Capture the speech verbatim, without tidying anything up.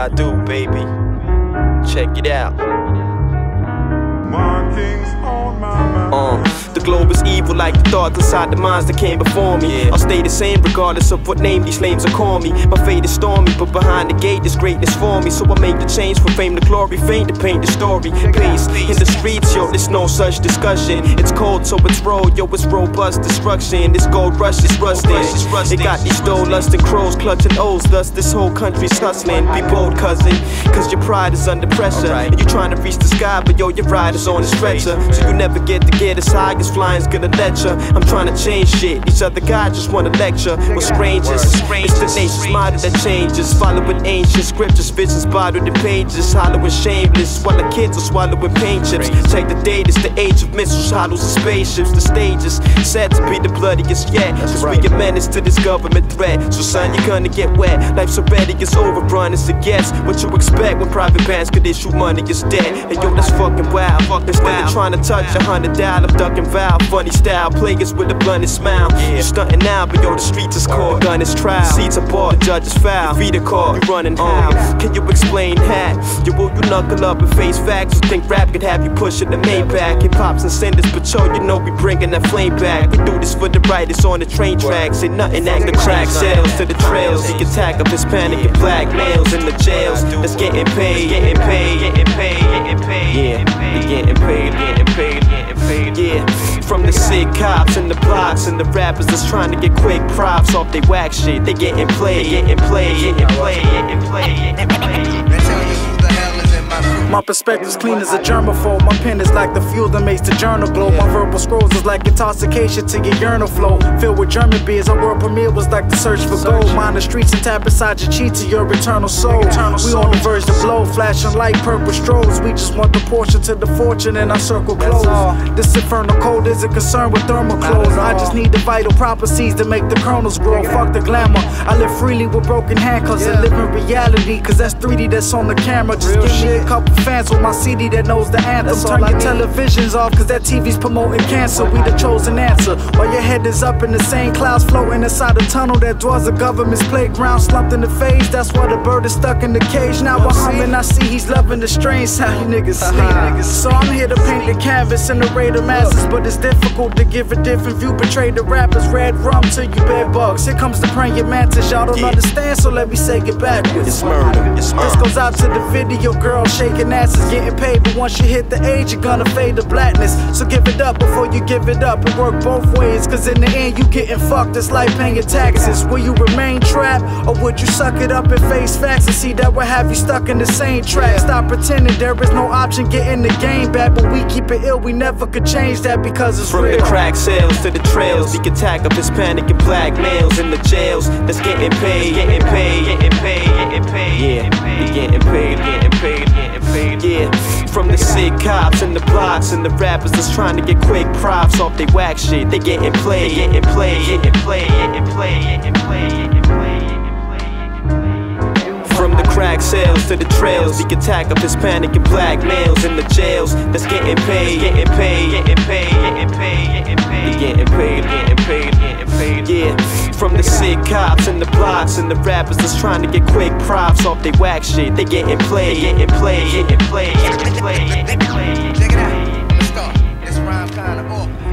I do, baby. Check it out. Markings on my mind. Uh. The globe is evil like the thoughts inside the minds that came before me. Yeah. I'll stay the same regardless of what name these lames will call me. My fate is stormy, but behind the gate there's greatness for me. So I make the change from fame to glory, vain to paint the story. Peace in the streets, yo, there's no such discussion. It's cold, so it's road, yo, it's robust destruction. This gold rush is rusting. They got these dough lusting crows clutching O's, thus this whole country's hustling. Be bold, cousin, cause your pride is under pressure. And you trying to reach the sky, but yo, your ride is on a stretcher. So you never get to get as high. Flying's gonna let ya. I'm trying to change shit. These other guys just wanna lecture. What's strange is it's the nation's model that changes. Following ancient scriptures, visions bottled in pages, hollow and shameless, while the kids are swallowing paint chips. Check the date, it's the age of missiles, hollows and spaceships. The stages said to be the bloodiest yet. Cause we a menace to this government threat. So son, you're gonna get wet. Life's already is overrun, it's a guess. What you expect when private banks could issue money is dead. And yo, that's fucking wild. Instead of trying to touch a hundred dial, I'm ducking vow, funny style, players with a blunted smile. Yeah. You stunting now, but yo, the streets is caught. Gun is trial, seats are bought, judges foul. Feet are caught, you running on. Can you explain that? Yo, will you knuckle up and face facts? You think rap could have you pushing the Maybach? Hip hop's and senders, but yo, you know we bringing that flame back. We do this for the writers on the train tracks. Ain't nothing act the crack sales to the trails. The attack of Hispanic and black males in the jails. That's getting paid, getting paid, getting paid, getting paid. Yeah, getting paid, getting paid, getting paid. Yeah. From the sick cops and the blocks and the rappers that's trying to get quick props off they whack shit. They getting played, getting played, getting played, getting played, getting played. My perspective's clean as a germaphobe. My pen is like the fuel that makes the journal glow. My verbal scrolls is like intoxication to your urinal flow. Filled with German beers, our world premiere was like the search for gold. Mind the streets and tap inside your cheat to your eternal soul. We on the verge to blow, flashing light purple strobes. We just want the portion to the fortune in our circle close. This infernal cold isn't concerned with thermal clothes. I just need the vital properties to make the kernels grow. Fuck the glamour, I live freely with broken handcuffs and live in reality. Cause that's three D that's on the camera. Just give me a couple fans with my C D that knows the anthem. Turn your televisions off cause that T V's promoting cancer. We the chosen answer. While your head is up in the same clouds, floating inside a tunnel that dwells a government's playground. Slumped in the phase, that's why the bird is stuck in the cage. Now I'm humming, I see he's loving the strange sound. You niggas uh-huh. So I'm here to paint the canvas and array the masses, but it's difficult to give a different view. Betray the rappers, red rum till you bed bugs. Here comes the praying mantis, y'all don't yeah. understand, so let me say it backwards. It's murder. It's murder. This goes out to the video girl shaking asses, getting paid, but once you hit the age, you're gonna fade to blackness. So give it up before you give it up and work both ways. Cause in the end, you getting fucked. It's like paying taxes. Will you remain trapped or would you suck it up and face facts and see that will have you stuck in the same track? Stop pretending there is no option getting the game back, but we keep it ill. We never could change that because it's from real. From the crack sales to the trails, the attack of Hispanic and black males in the jails. That's getting paid, getting paid, getting paid, getting paid. Yeah, they getting paid, getting paid, getting paid. Yeah, from the sick cops and the blocks and the rappers that's trying to get quick props off they whack shit. They getting played, getting played, getting played, getting played, getting played, getting played. From the crack sales to the trails, the attack of Hispanic and black males in the jails. That's getting paid, getting paid, getting paid, getting paid, getting paid. They getting paid, getting paid, getting paid. Yeah. From the sick cops and the blocks and the rappers that's trying to get quick props off they whack shit. They getting played, getting played, getting played, getting played, getting played. Check it out, let's go. This rhyme kinda off.